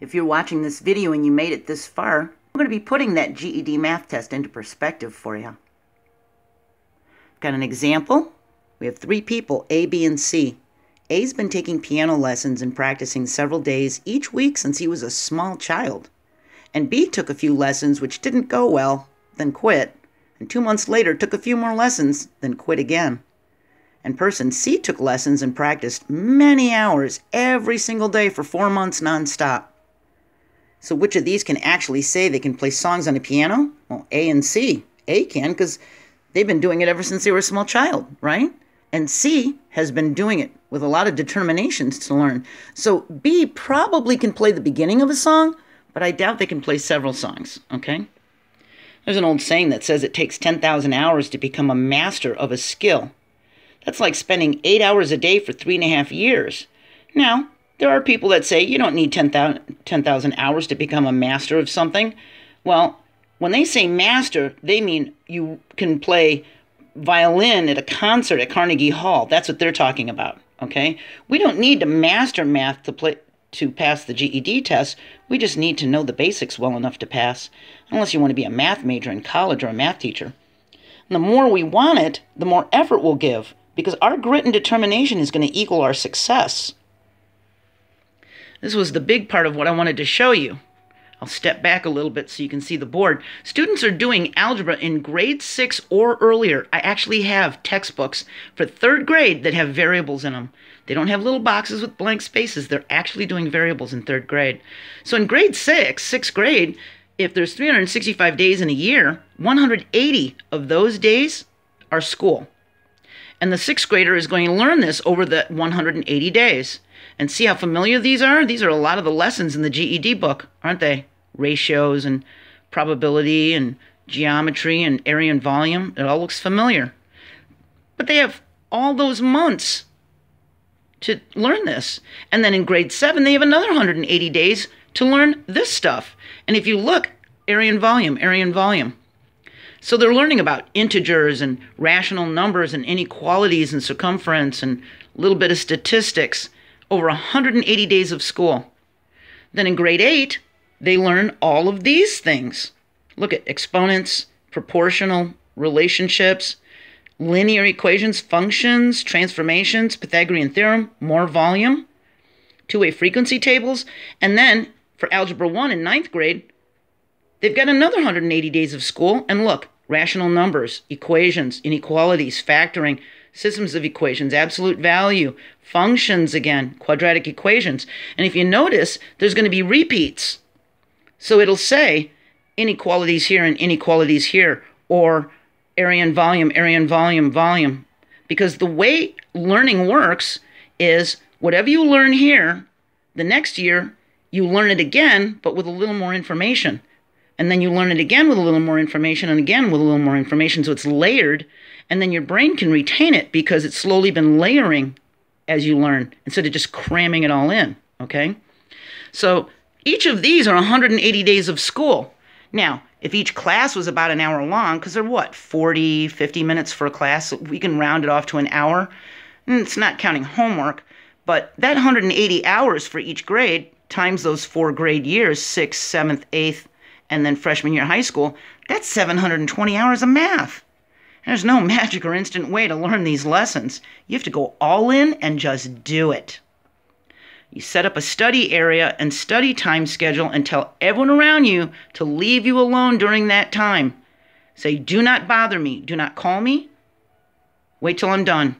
If you're watching this video and you made it this far, I'm going to be putting that GED math test into perspective for you. Got an example. We have three people, A, B, and C. A's been taking piano lessons and practicing several days each week since he was a small child. And B took a few lessons which didn't go well, then quit. And 2 months later took a few more lessons, then quit again. And person C took lessons and practiced many hours every single day for 4 months nonstop. So which of these can actually say they can play songs on a piano? Well, A and C. A can because they've been doing it ever since they were a small child, right? And C has been doing it with a lot of determinations to learn. So B probably can play the beginning of a song, but I doubt they can play several songs, okay? There's an old saying that says it takes 10,000 hours to become a master of a skill. That's like spending 8 hours a day for 3.5 years. Now, there are people that say you don't need 10,000 hours to become a master of something. Well, when they say master, they mean you can play violin at a concert at Carnegie Hall. That's what they're talking about, okay? We don't need to master math to pass the GED test. We just need to know the basics well enough to pass, unless you want to be a math major in college or a math teacher. And the more we want it, the more effort we'll give, because our grit and determination is going to equal our success. This was the big part of what I wanted to show you. I'll step back a little bit so you can see the board. Students are doing algebra in grade 6 or earlier. I actually have textbooks for 3rd grade that have variables in them. They don't have little boxes with blank spaces. They're actually doing variables in 3rd grade. So in grade 6, 6th grade, if there's 365 days in a year, 180 of those days are school. And the 6th grader is going to learn this over the 180 days. And see how familiar these are? These are a lot of the lessons in the GED book, aren't they? Ratios and probability and geometry and area and volume. It all looks familiar. But they have all those months to learn this. And then in grade 7, they have another 180 days to learn this stuff. And if you look, area and volume, area and volume. So they're learning about integers and rational numbers and inequalities and circumference and a little bit of statistics. Over 180 days of school. Then in grade 8, they learn all of these things. Look at exponents, proportional relationships, linear equations, functions, transformations, Pythagorean theorem, more volume, two-way frequency tables. And then for Algebra 1 in 9th grade, they've got another 180 days of school. And look, rational numbers, equations, inequalities, factoring, systems of equations, absolute value, functions again, quadratic equations. And if you notice, there's going to be repeats. So it'll say inequalities here and inequalities here, or area and volume, volume. Because the way learning works is whatever you learn here, the next year you learn it again, but with a little more information. And then you learn it again with a little more information, and again with a little more information, so it's layered. And then your brain can retain it because it's slowly been layering as you learn instead of just cramming it all in, okay? So each of these are 180 days of school. Now, if each class was about an hour long, because they're what, 40, 50 minutes for a class, so we can round it off to an hour. And it's not counting homework, but that 180 hours for each grade times those 4 grade years, 6th, 7th, 8th, and then freshman year high school, that's 720 hours of math. There's no magic or instant way to learn these lessons. You have to go all in and just do it. You set up a study area and study time schedule and tell everyone around you to leave you alone during that time. Say, do not bother me. Do not call me. Wait till I'm done.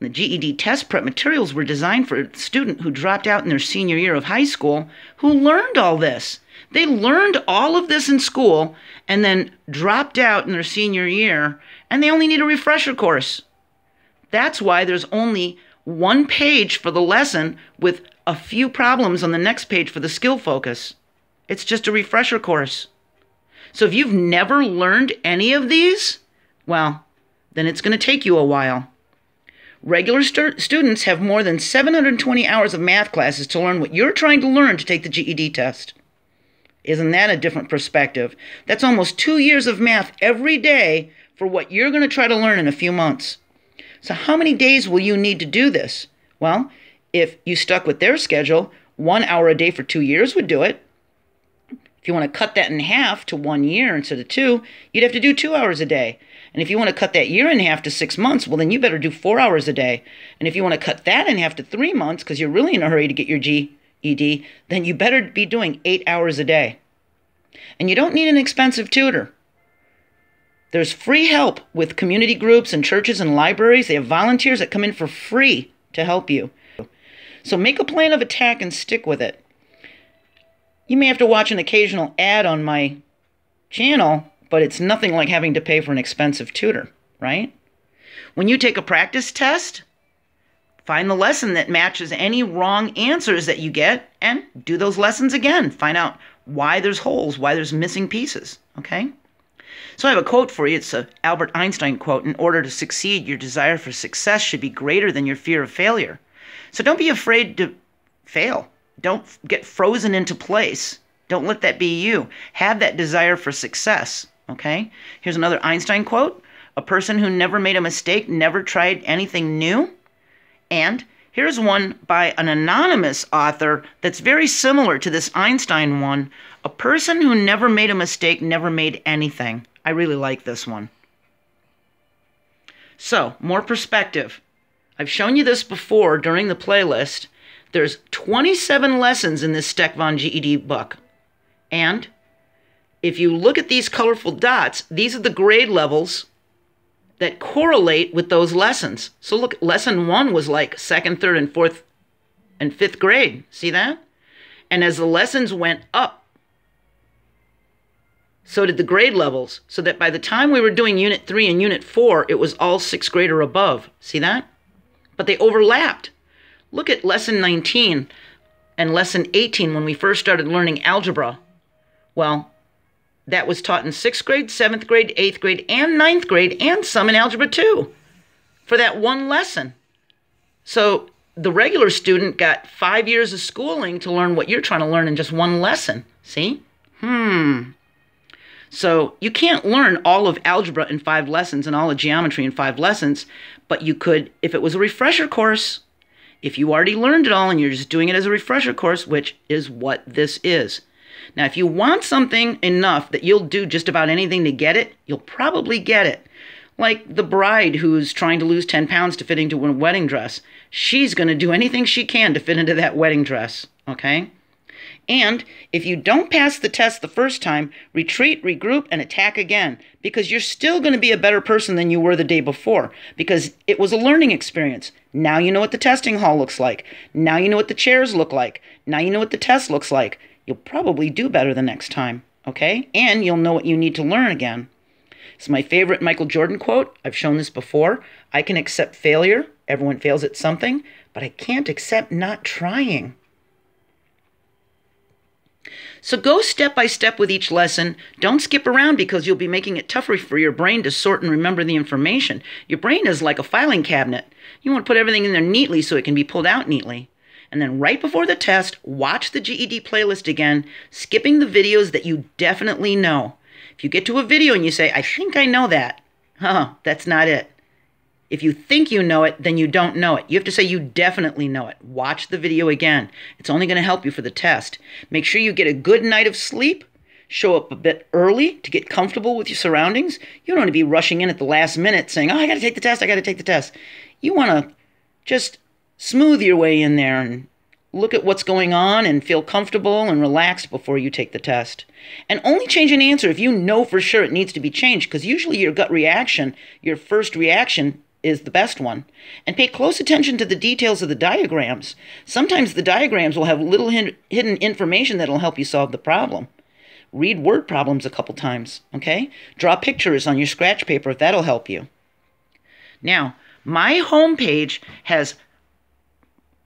The GED test prep materials were designed for a student who dropped out in their senior year of high school who learned all this. They learned all of this in school and then dropped out in their senior year, and they only need a refresher course. That's why there's only one page for the lesson with a few problems on the next page for the skill focus. It's just a refresher course. So if you've never learned any of these, well, then it's going to take you a while. Regular students have more than 720 hours of math classes to learn what you're trying to learn to take the GED test. Isn't that a different perspective? That's almost 2 years of math every day for what you're going to try to learn in a few months. So how many days will you need to do this? Well, if you stuck with their schedule, 1 hour a day for 2 years would do it. If you want to cut that in half to 1 year instead of two, you'd have to do 2 hours a day. And if you want to cut that year in half to 6 months, well, then you better do 4 hours a day. And if you want to cut that in half to 3 months, because you're really in a hurry to get your GED, then you better be doing 8 hours a day. And you don't need an expensive tutor. There's free help with community groups and churches and libraries. They have volunteers that come in for free to help you. So make a plan of attack and stick with it. You may have to watch an occasional ad on my channel, but it's nothing like having to pay for an expensive tutor, right? When you take a practice test, find the lesson that matches any wrong answers that you get and do those lessons again. Find out why there's holes, why there's missing pieces, okay? So I have a quote for you. It's an Albert Einstein quote. In order to succeed, your desire for success should be greater than your fear of failure. So don't be afraid to fail. Don't get frozen into place. Don't let that be you. Have that desire for success, okay? Here's another Einstein quote. A person who never made a mistake, never tried anything new. And here's one by an anonymous author that's very similar to this Einstein one. A person who never made a mistake, never made anything. I really like this one. So, more perspective. I've shown you this before during the playlist. There's 27 lessons in this Steck-Vaughn GED book. And if you look at these colorful dots, these are the grade levels that correlate with those lessons. So look, lesson 1 was like 2nd, 3rd, and 4th, and 5th grade. See that? And as the lessons went up, so did the grade levels. So that by the time we were doing Unit 3 and Unit 4, it was all 6th grade or above. See that? But they overlapped. Look at lesson 19 and lesson 18 when we first started learning algebra. Well, that was taught in 6th grade, 7th grade, 8th grade, and 9th grade, and some in algebra 2 for that one lesson. So the regular student got 5 years of schooling to learn what you're trying to learn in just one lesson. See? So you can't learn all of algebra in 5 lessons and all of geometry in 5 lessons, but you could if it was a refresher course. If you already learned it all and you're just doing it as a refresher course, which is what this is. Now, if you want something enough that you'll do just about anything to get it, you'll probably get it. Like the bride who's trying to lose 10 pounds to fit into a wedding dress. She's going to do anything she can to fit into that wedding dress, okay? And if you don't pass the test the first time, retreat, regroup, and attack again, because you're still going to be a better person than you were the day before, because it was a learning experience. Now you know what the testing hall looks like. Now you know what the chairs look like. Now you know what the test looks like. You'll probably do better the next time, okay? And you'll know what you need to learn again. It's my favorite Michael Jordan quote. I've shown this before. I can accept failure. Everyone fails at something, but I can't accept not trying. So go step by step with each lesson. Don't skip around because you'll be making it tougher for your brain to sort and remember the information. Your brain is like a filing cabinet. You want to put everything in there neatly so it can be pulled out neatly. And then right before the test, watch the GED playlist again, skipping the videos that you definitely know. If you get to a video and you say, I think I know that, that's not it. If you think you know it, then you don't know it. You have to say you definitely know it. Watch the video again. It's only going to help you for the test. Make sure you get a good night of sleep. Show up a bit early to get comfortable with your surroundings. You don't want to be rushing in at the last minute saying, oh, I got to take the test, I got to take the test. You want to just smooth your way in there and look at what's going on and feel comfortable and relaxed before you take the test. And only change an answer if you know for sure it needs to be changed, because usually your gut reaction, your first reaction, is the best one. And pay close attention to the details of the diagrams. Sometimes the diagrams will have little hidden information that will help you solve the problem. Read word problems a couple times, okay? Draw pictures on your scratch paper if that'll help you. Now, my homepage has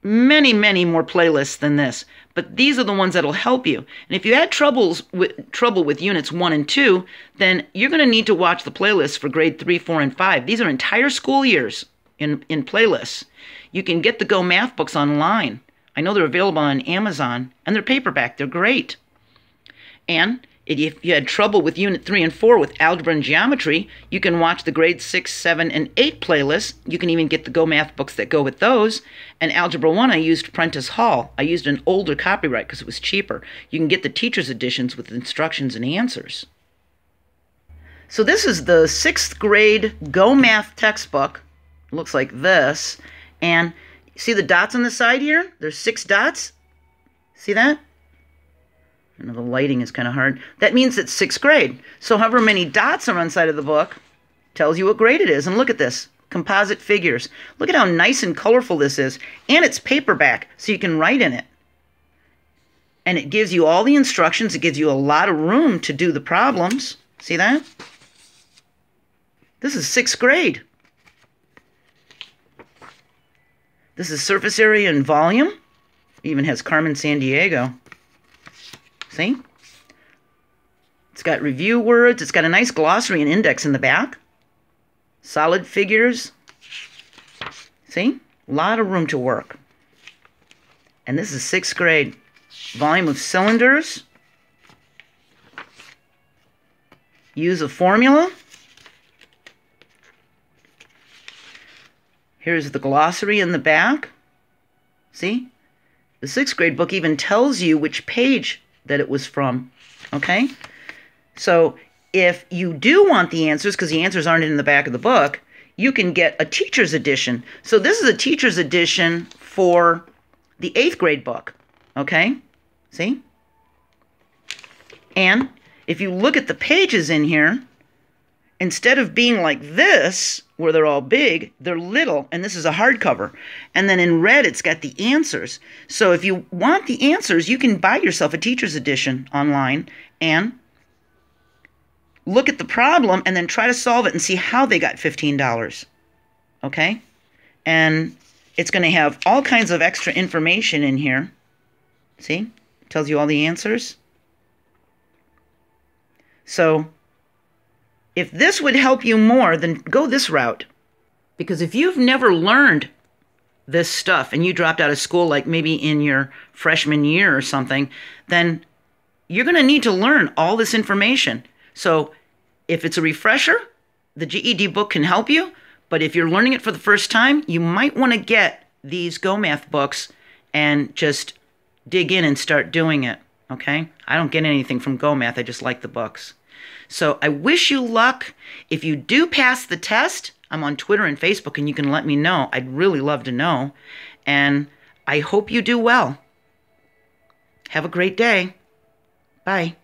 many, many more playlists than this, but these are the ones that'll help you. And if you had trouble with units 1 and 2, then you're going to need to watch the playlists for grade 3, 4, and 5. These are entire school years in playlists. You can get the Go Math books online. I know they're available on Amazon, and they're paperback. They're great. And If you had trouble with Unit 3 and 4 with algebra and geometry, you can watch the Grades 6, 7, and 8 playlists. You can even get the Go Math books that go with those. And Algebra 1, I used Prentice Hall. I used an older copyright because it was cheaper. You can get the teacher's editions with instructions and answers. So this is the 6th grade Go Math textbook. It looks like this. And see the dots on the side here? There's 6 dots. See that? I know the lighting is kind of hard. That means it's 6th grade. So however many dots are on the side of the book tells you what grade it is. And look at this. Composite figures. Look at how nice and colorful this is. And it's paperback, so you can write in it. And it gives you all the instructions. It gives you a lot of room to do the problems. See that? This is 6th grade. This is surface area and volume. It even has Carmen Sandiego. See? It's got review words. It's got a nice glossary and index in the back. Solid figures. See? A lot of room to work. And this is 6th grade. Volume of cylinders. Use a formula. Here's the glossary in the back. See? The 6th grade book even tells you which page that it was from, okay? So if you do want the answers, because the answers aren't in the back of the book, you can get a teacher's edition. So this is a teacher's edition for the 8th grade book, okay? See? And if you look at the pages in here, instead of being like this, where they're all big, they're little, and this is a hardcover. And then in red, it's got the answers. So if you want the answers, you can buy yourself a teacher's edition online and look at the problem and then try to solve it and see how they got $15, okay? And it's going to have all kinds of extra information in here. See? It tells you all the answers. So if this would help you more, then go this route. Because if you've never learned this stuff and you dropped out of school, like maybe in your freshman year or something, then you're going to need to learn all this information. So if it's a refresher, the GED book can help you. But if you're learning it for the first time, you might want to get these Go Math books and just dig in and start doing it. Okay? I don't get anything from Go Math. I just like the books. So I wish you luck. If you do pass the test, I'm on Twitter and Facebook, and you can let me know. I'd really love to know. And I hope you do well. Have a great day. Bye.